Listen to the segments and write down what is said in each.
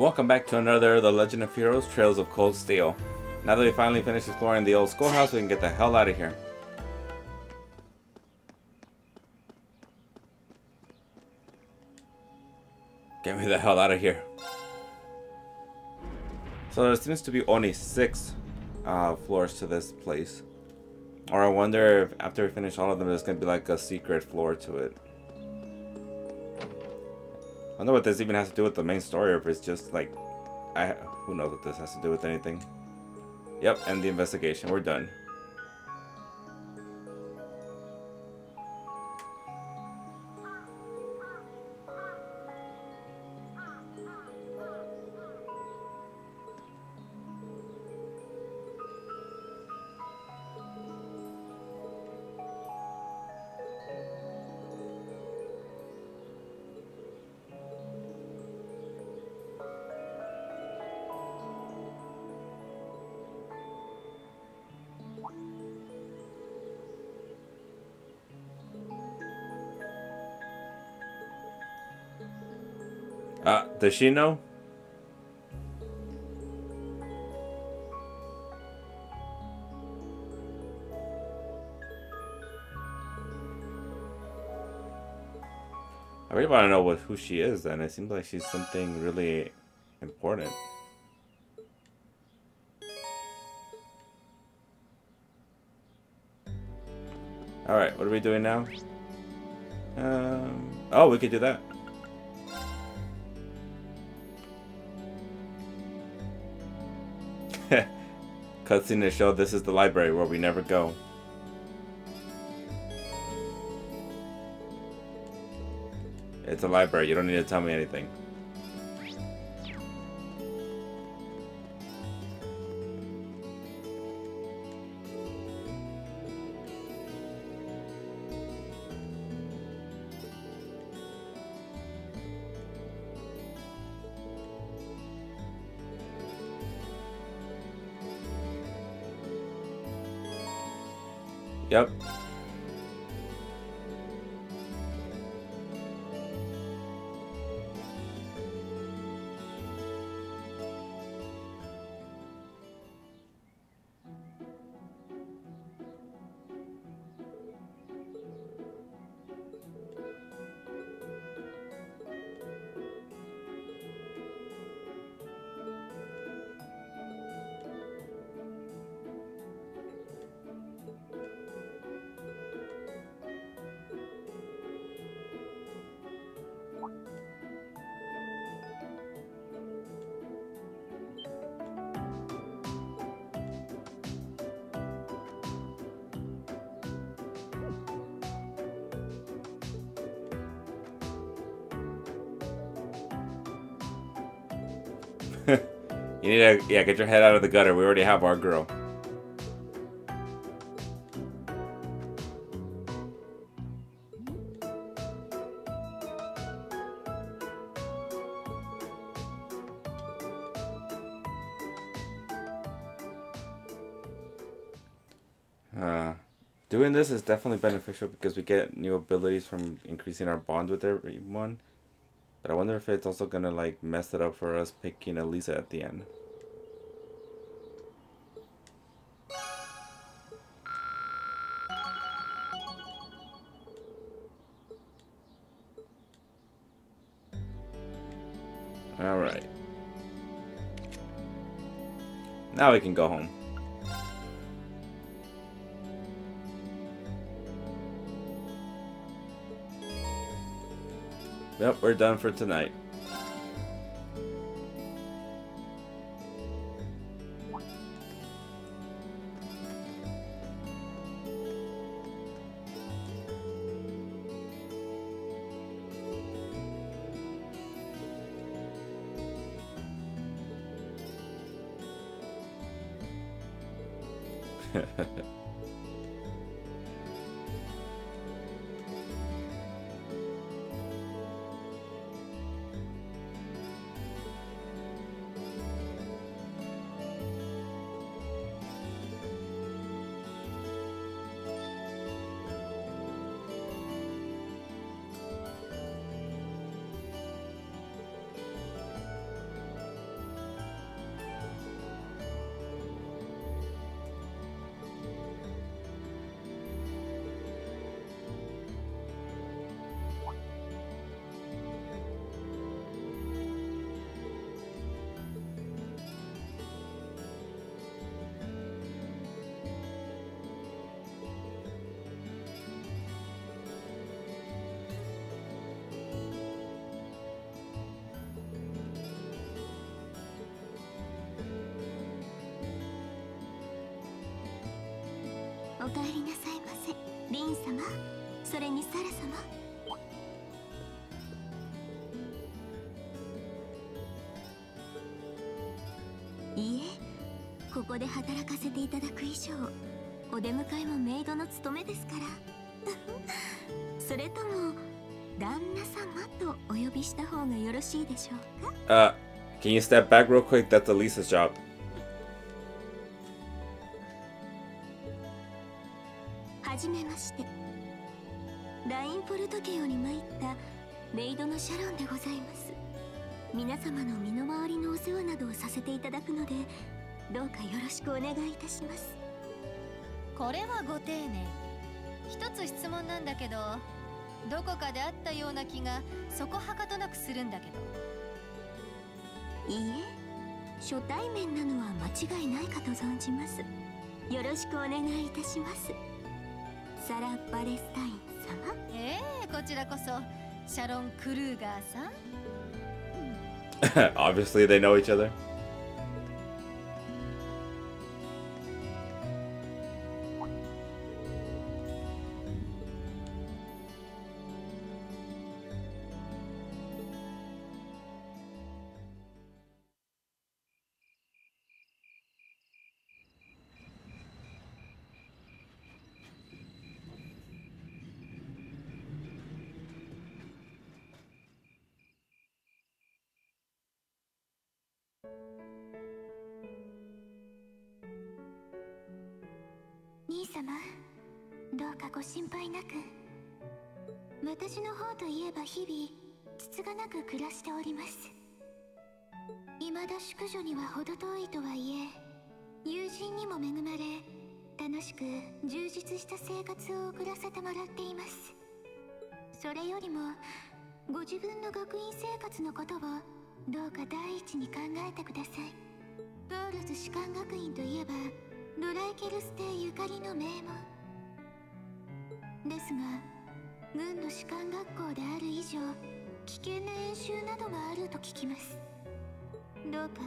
Welcome back to another The Legend of Heroes: Trails of Cold Steel. Now that we finally finished exploring the old schoolhouse, we can get the hell out of here. Get me the hell out of here. So there seems to be only 6 floors to this place. Or I wonder if after we finish all of them, there's going to be like a secret floor to it. I wonder what this even has to do with the main story, or if it's just like... who knows what this has to do with anything. Yep, end the investigation. We're done. Does she know? I really want to know who she is then. It seems like she's something really important. Alright, what are we doing now? Oh, we could do that. Cutscene to show this is the library where we never go. It's a library, you don't need to tell me anything. Yep. You need to, yeah, get your head out of the gutter. We already have our girl. Doing this is definitely beneficial because we get new abilities from increasing our bond with everyone. But I wonder if it's also gonna like mess it up for us picking Elisa at the end. All right. Now we can go home. Yep, we're done for tonight. 帰りなさいませ、リン様、それにサラ様。いえ、ここで働かせていただく以上、お出迎えもメイドの務めですからそれとも旦那様とお呼びした方がよろしいでしょうか。Can you step back real quick? That's Elisa's job. はじめまして。ラインポルト家より参ったメイドのシャロンでございます。皆様の身の回りのお世話などをさせていただくので、どうかよろしくお願いいたします。これはご丁寧。一つ質問なんだけど、どこかであったような気がそこはかとなくするんだけど。いいえ、初対面なのは間違いないかと存じます。よろしくお願いいたします、サラ・バレスタイン様。こちらこそ、シャロン・クルーガーさん。Obviously, they know each other. 兄様、どうかご心配なく。私の方といえば日々つつがなく暮らしております。いまだ宿女には程遠いとはいえ、友人にも恵まれ、楽しく充実した生活を送らせてもらっています。それよりもご自分の学院生活のことをどうか第一に考えてください。プールズ士官学院といえばドライケルス帝ゆかりの名門ですが、軍の士官学校である以上、危険な演習などもあると聞きます。どうか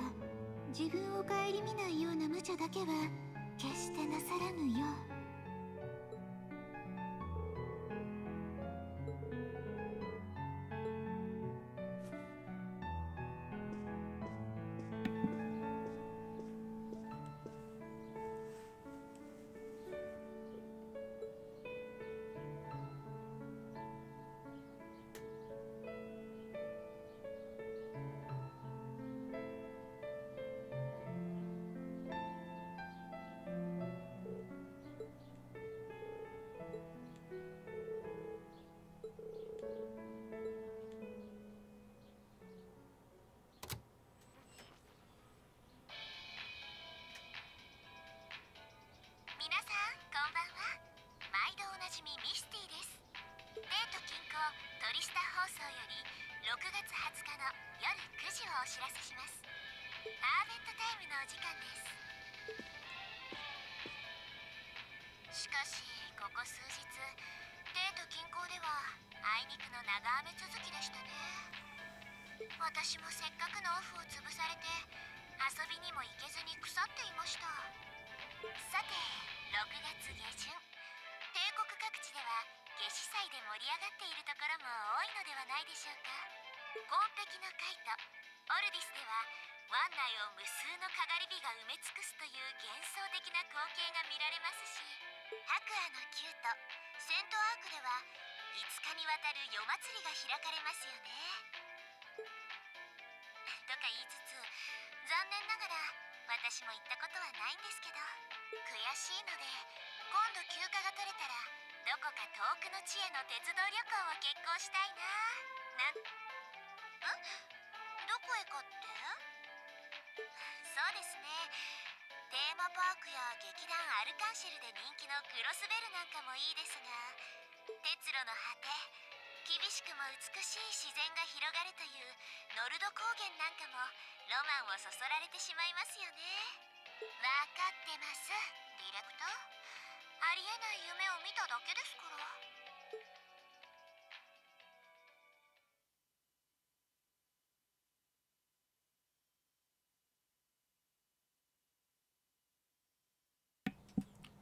自分を顧みないような無茶だけは決してなさらぬよ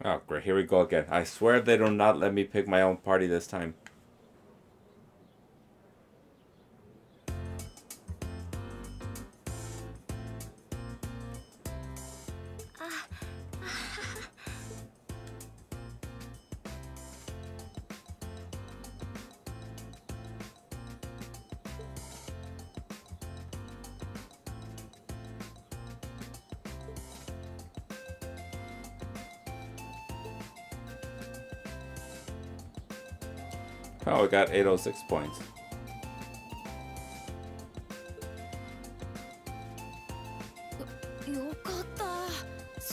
Oh, great. Here we go again. I swear they do not let me pick my own party this time. Oh, we got 806 points.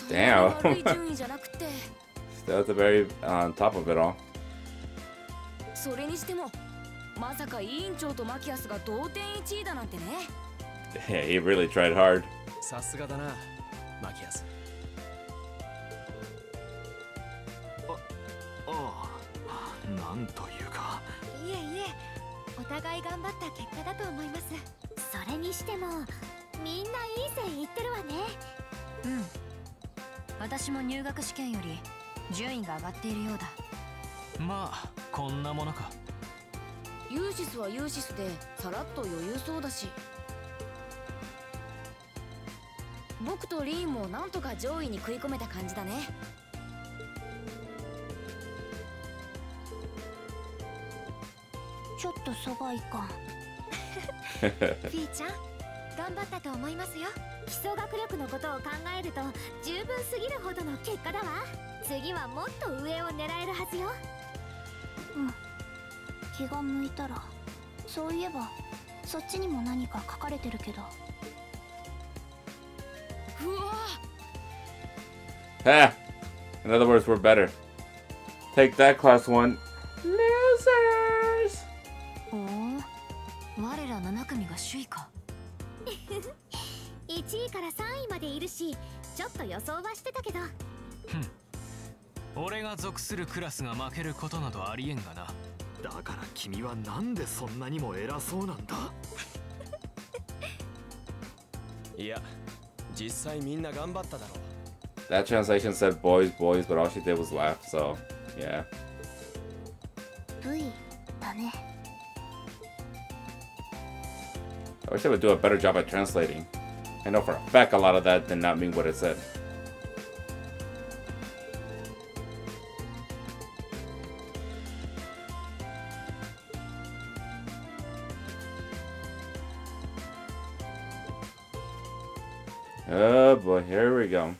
Damn. Still at the very top of it all. それにしても、まさか委員長とマキアスが同点1位だなんてね。Yeah, he really tried hard. さすがだな、マキアス。なんというか。いえいえ、お互い頑張った結果だと思います。それにしても、みんないい線いってるわね。うん。私も入学試験より順位が上がっているようだ。まあ、こんなものか。ユーシスはユーシスでさらっと余裕そうだし。僕とリーンもなんとか上位に食い込めた感じだね。ちょっとそばいかん。ピーちゃん、頑張ったと思いますよ。基礎学力のことを考えると十分すぎるほどの結果だわ。次はもっと上を狙えるはずよ。うん。気が向いたら。そういえば、そっちにも何か書かれてるけど。うわ。Ha! In other words, we're better. Take that, class one. Losers!我ら7組が首位か。1位から3位までいるし、ちょっと予想はしてたけど。俺が属するクラスが負けることなどありえんがな。だから君はなんでそんなにも偉そうなんだ。いや、実際みんな頑張っただろう。That translation said boys, boys, but all she did was laugh, so yeah. V だね。I wish I would do a better job at translating. I know for a fact a lot of that did not mean what it said. Oh boy, here we go.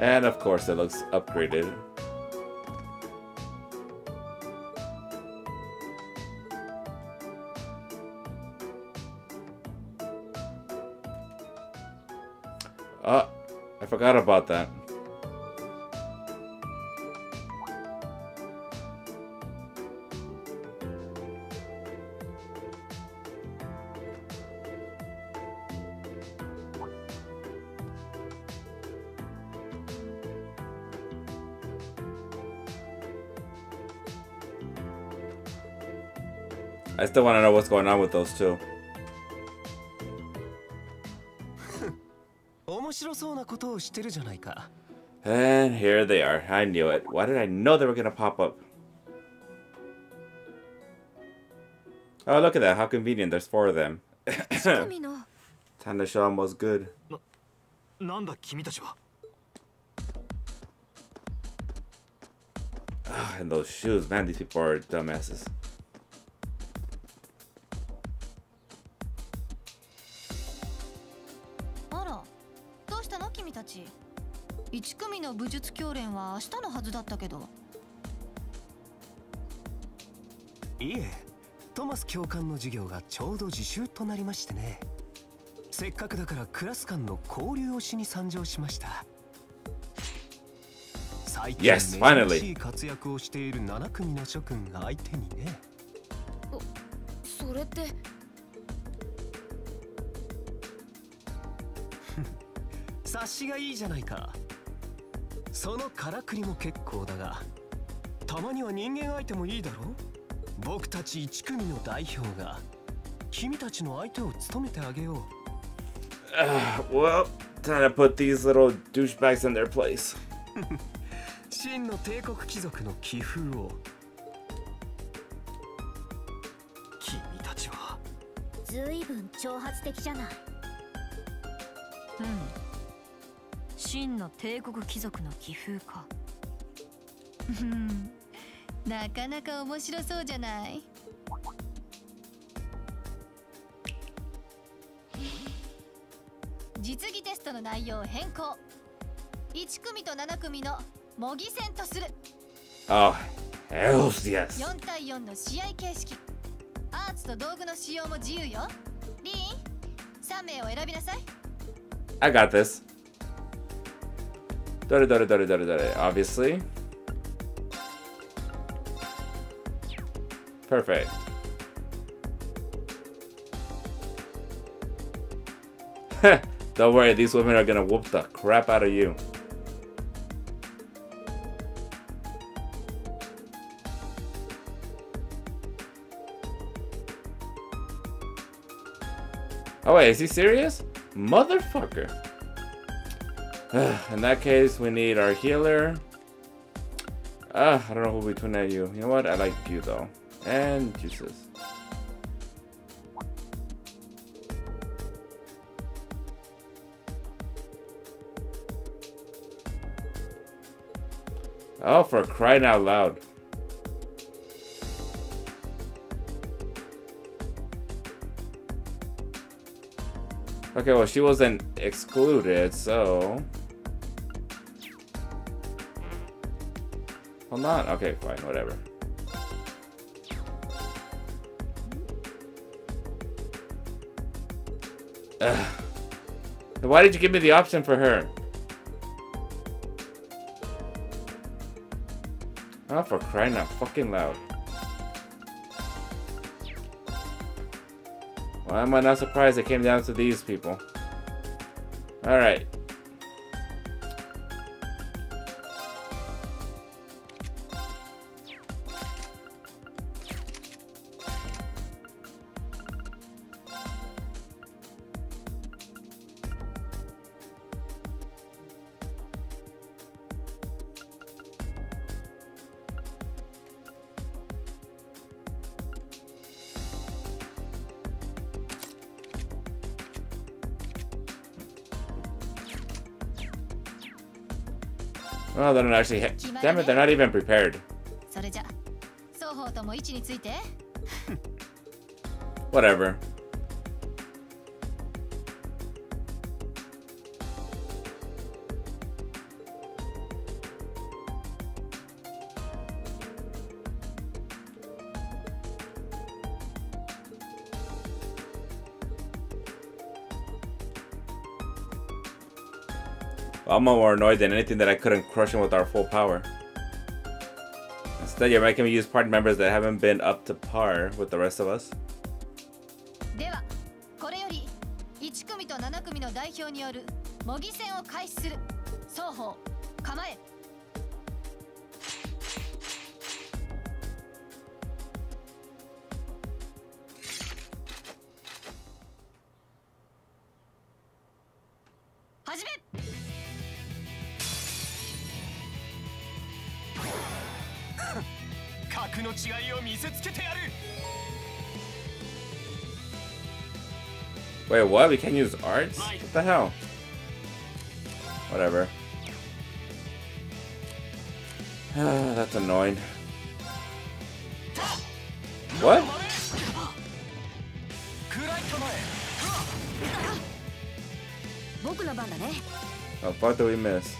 And of course, it looks upgraded. Oh, I forgot about that. I still want to know what's going on with those two. 面白そうなことをしてるじゃないか。 And here they are. I knew it. Why did I know they were going to pop up? Oh, look at that. How convenient. There's four of them. Time to show them what's good. なんだ君たちは。Oh, and those shoes, man, these people are dumbasses. Ara, what's up, you guys? The first class of Bujutsu Kyoren was tomorrow. No, Thomas 教官の授業がちょうど自習となりましてね。せっかくだからクラス間の交流をしに参上しました。最近珍しい活躍をしている7組の諸君が相手にね。それって察しがいいじゃないか。そのからくりも結構だが、たまには人間相手もいいだろう。僕たち1組の代表が君たちの相手を務めてあげよう。Well, time to put these little douchebags in their place. 真の帝国貴族の気風を。君たちはずいぶん挑発的じゃない。うん。真の帝国貴族の気風か。うん。なかなか面白そうじゃない。実技テストの内容を変更。1組と7組の模擬戦とする。あ、4対4の試合形式。アーツと道具の使用も自由よ。リーン、3名を選びなさい。I got this。どれ obviously。Perfect. Don't worry, these women are gonna whoop the crap out of you. Oh wait, is he serious? Motherfucker. In that case, we need our healer. I don't know who we twin at you. You know what? I like you though.And Jusis. Oh, for crying out loud. Okay, well, she wasn't excluded, so. Hold on. Okay, fine, whatever.Why did you give me the option for her? Oh, for crying out fucking loud. Why am I not surprised it came down to these people? Alright. Oh, they don't actually hit. Damn it, they're not even prepared. Whatever. I'm more annoyed than anything that I couldn't crush him with our full power. Instead, you're making me use party members that haven't been up to par with the rest of us. Wait, what? We can't use arts? What the hell? That's annoying. What? Oh, what do we miss?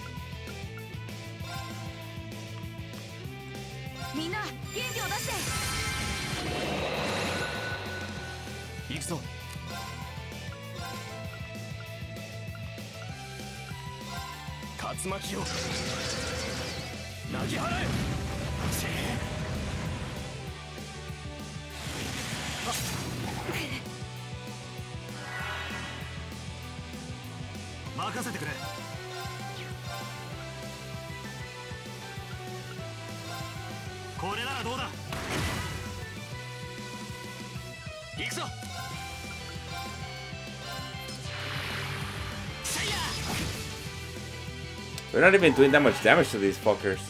We're not even doing that much damage to these fuckers.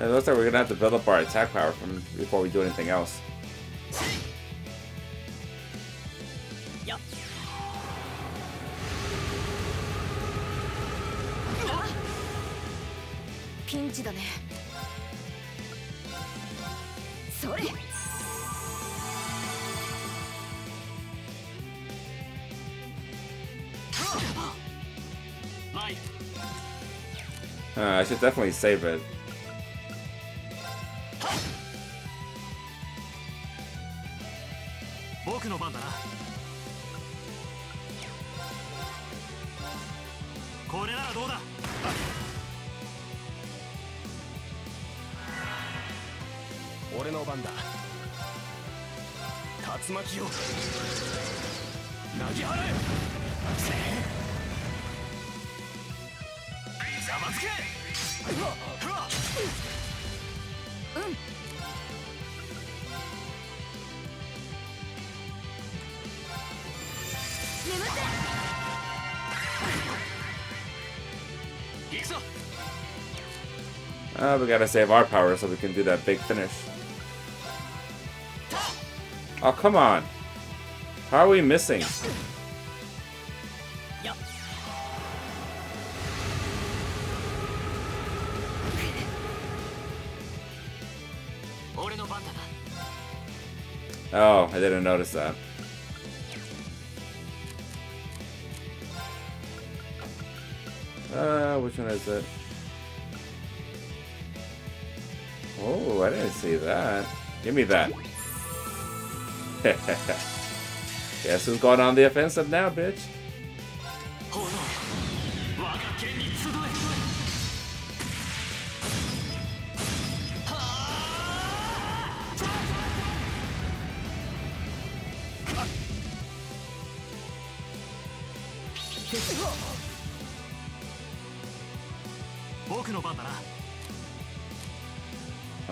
It looks like we're gonna have to build up our attack power from before we do anything else. I should definitely save it. We gotta save our power so we can do that big finish. Oh, come on. How are we missing? Oh, I didn't notice that. Which one is it? Oh, I didn't see that. Give me that. Guess who's going on the offensive now, bitch?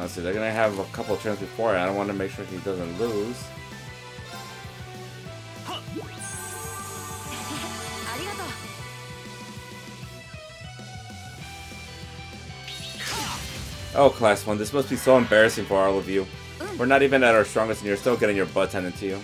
So they're gonna have a couple of turns before it. I want to make sure he doesn't lose. Oh, class one, this must be so embarrassing for all of you. We're not even at our strongest and you're still getting your butt handed to you.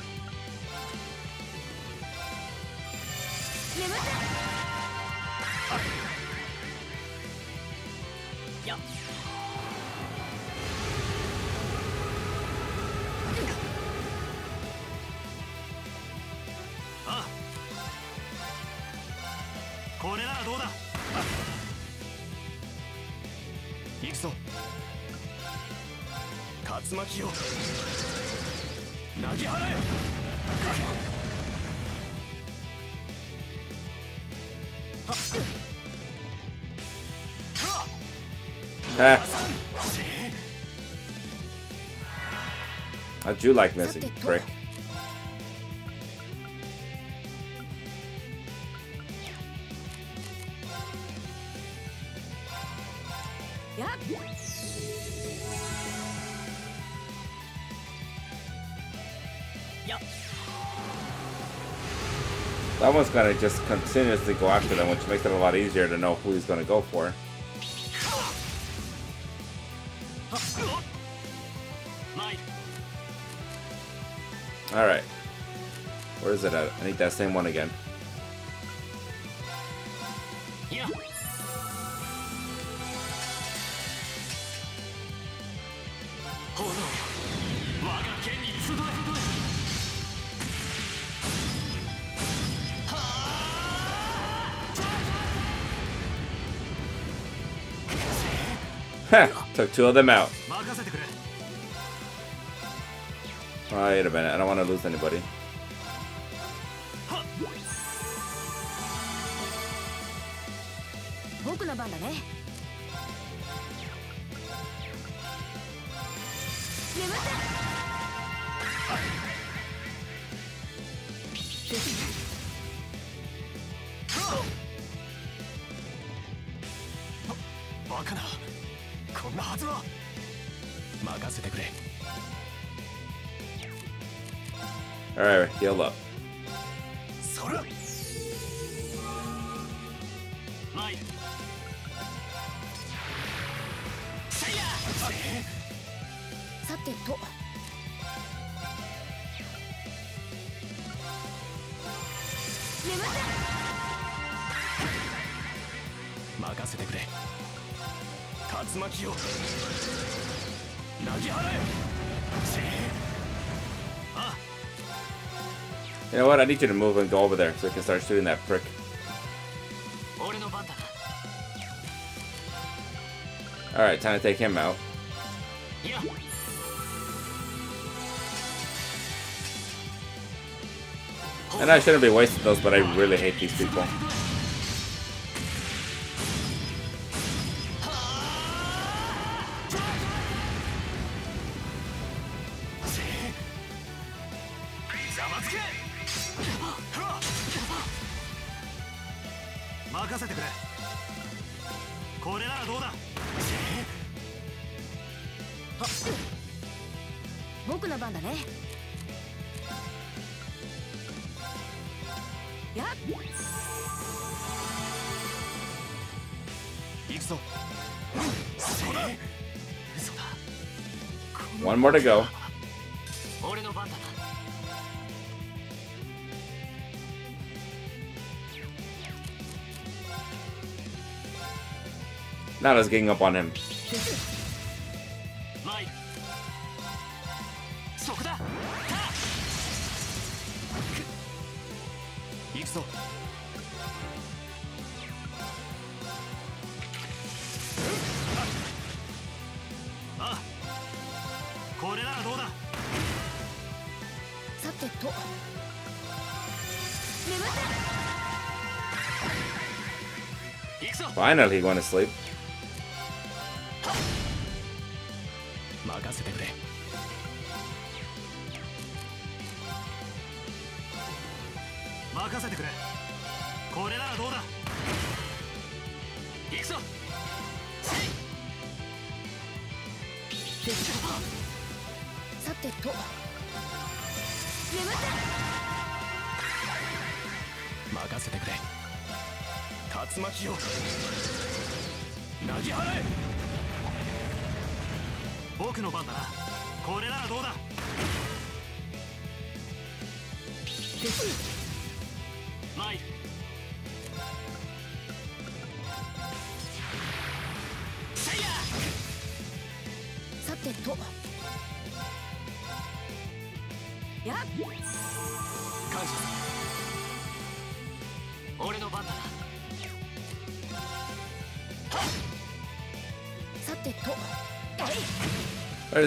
I do like missing, prick. That one's gonna just continuously go after them, which makes it a lot easier to know who he's gonna go for. Alright. Where is it at? I need that same one again. Yeah. Took two of them out. Wait a minute, I don't want to lose anybody. Alright, heal up. You know what? I need you to move and go over there so we can start shooting that prick. Alright, time to take him out. And I shouldn't be wasting those, but I really hate these people. One more to go. Not us getting up on him. Finally going to sleep. I'm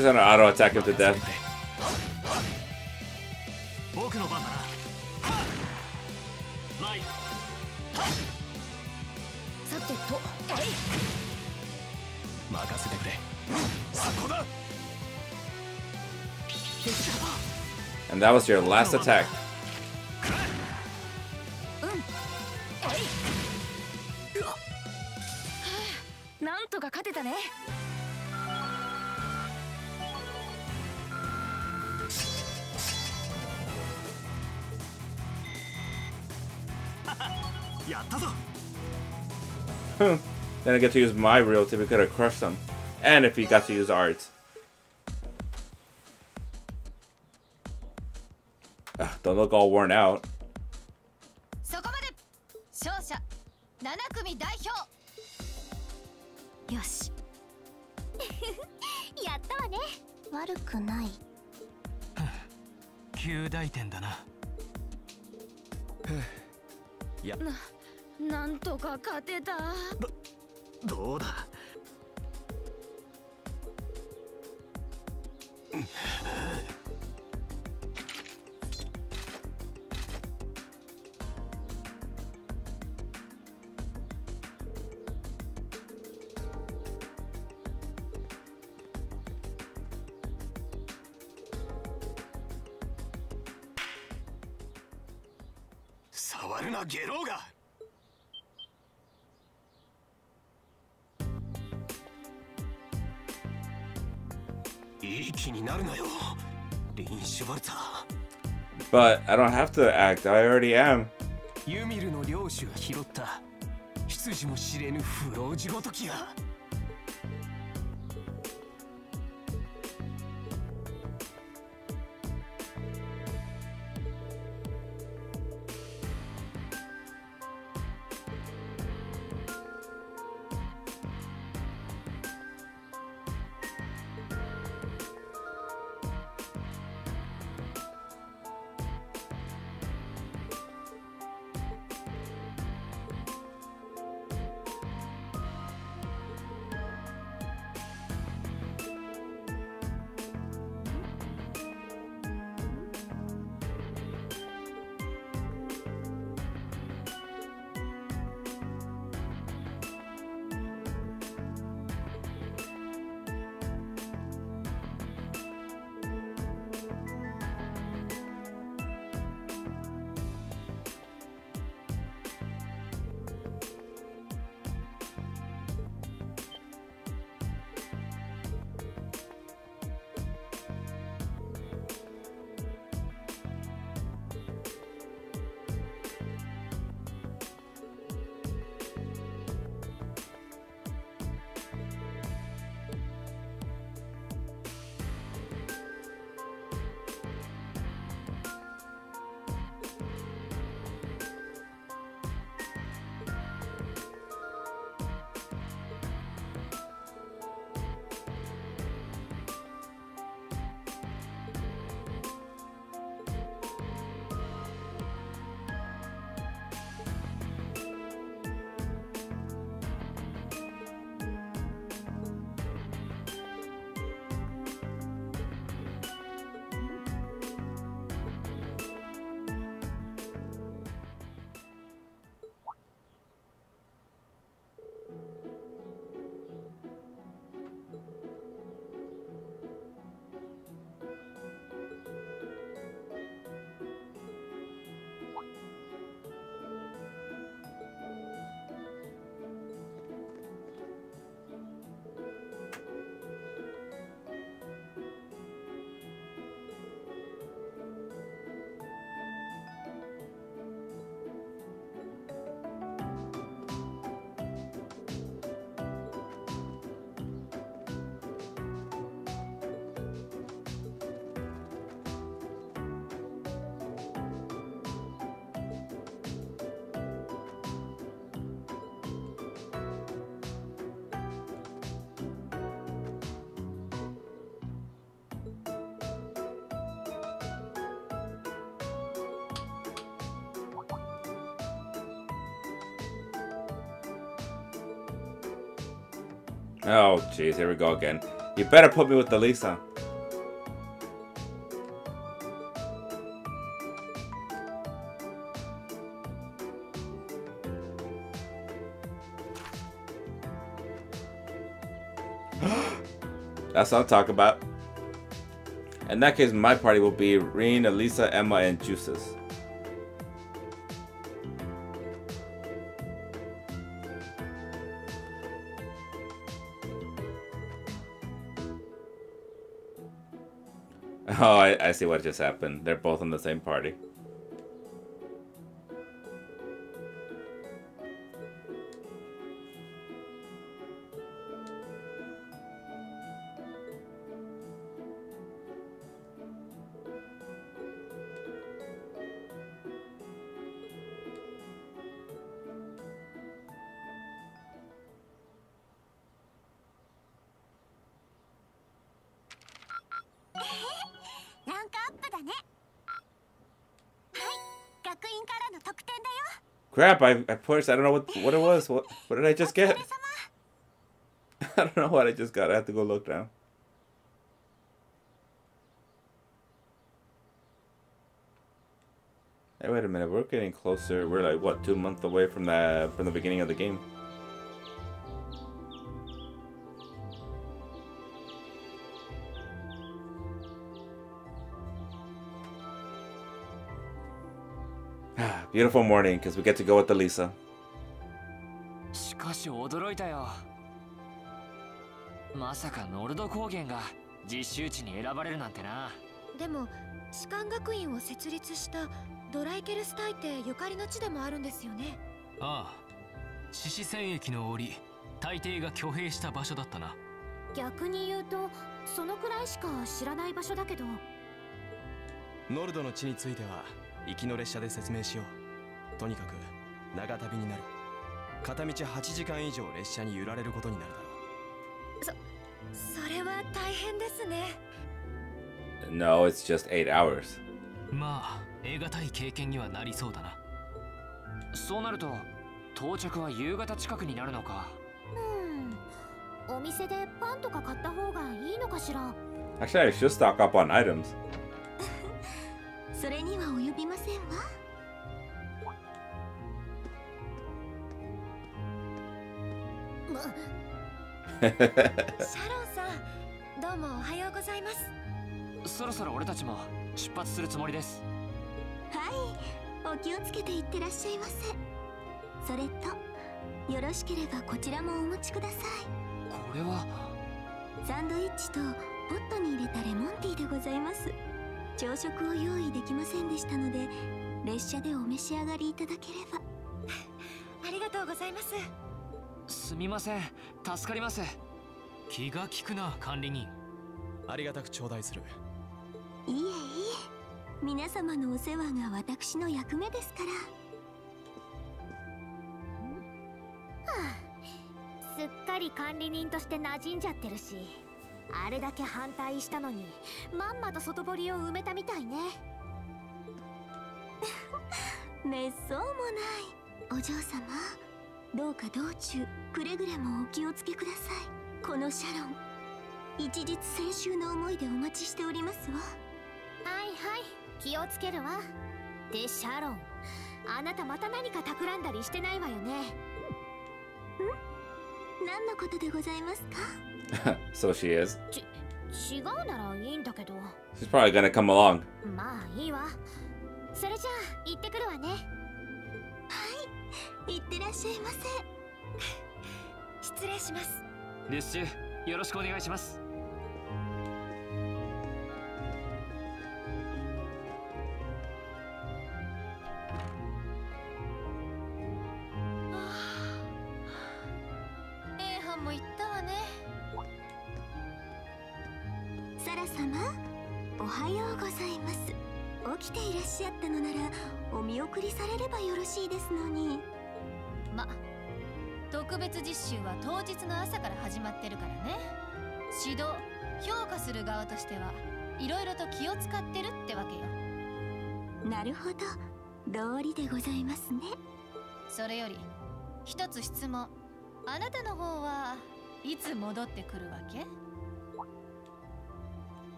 just gonna auto attack him to death. And that was your last attack. Then I get to use my real tip. We could have crushed them. And if he got to use art. Ugh, don't look all worn out. But I don't have to act, I already am. Oh, jeez, here we go again. You better put me with Elisa. That's what I'm talking about. In that case, my party will be Rean, Elisa, Emma, and Jusis. Oh, I see what just happened. They're both on the same party. Crap, I pushed. I don't know what it was. What did I just get? I don't know what I just got. I have to go look now. Hey, wait a minute. We're getting closer. We're like, what, 2 months away from the beginning of the game. Beautiful morning, because we get to go with Elisa.とにかく長旅になる。片道8時間以上列車に揺られることになるだろう。それは大変ですね。No, it's just 8 hours。まあ、得難い経験にはなりそうだな。そうなると、到着は夕方近くになるのか。お店でパンとか買った方がいいのかしら。Actually, I should stock up on items。それには及びませんわ。シャロンさん、どうもおはようございます。そろそろ俺たちも出発するつもりです。はい、お気をつけていってらっしゃいませ。それと、よろしければこちらもお持ちください。これはサンドイッチとポットに入れたレモンティーでございます。朝食を用意できませんでしたので、列車でお召し上がりいただければ。ありがとうございます。すみません、助かります。気が利くな、管理人。ありがたく頂戴する。いえいえ、皆様のお世話が私の役目ですから。はあ、すっかり管理人として馴染んじゃってるし、あれだけ反対したのにまんまと外堀を埋めたみたいね。めっそうもない。お嬢様、どうか道中くれぐれもお気をつけください。このシャロン、一日先週の思いでお待ちしておりますわ。はいはい、気をつけるわ。で、シャロン、あなたまた何か企んだりしてないわよね。ん？何のことでございますか？So she is. 違うならいいんだけど。She's probably gonna come along. まあいいわ。それじゃあ行ってくるわね。はい、いってらっしゃいませ。失礼します。列車よろしくお願いします。A班も行ったわね。サラ様、おはようございます。起きていらっしゃったのならお見送りされればよろしいですのに。ま、特別実習は当日の朝から始まってるからね。指導、評価する側としてはいろいろと気を使ってるってわけよ。なるほど、道理でございますね。それより一つ質問。あなたの方はいつ戻ってくるわけ？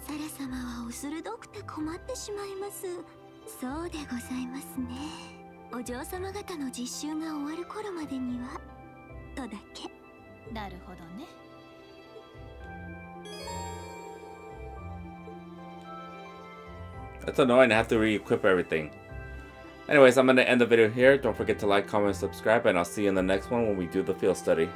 サラ様はお鋭くて困ってしまいます。そうでございますね。お嬢様方の実習が終わる頃までにはとだけ。なるほどね。That's annoying. I have to re-equip everything. Anyways, I'm going to end the video here. Don't forget to like, comment, subscribe, and I'll see you in the next one when we do the field study.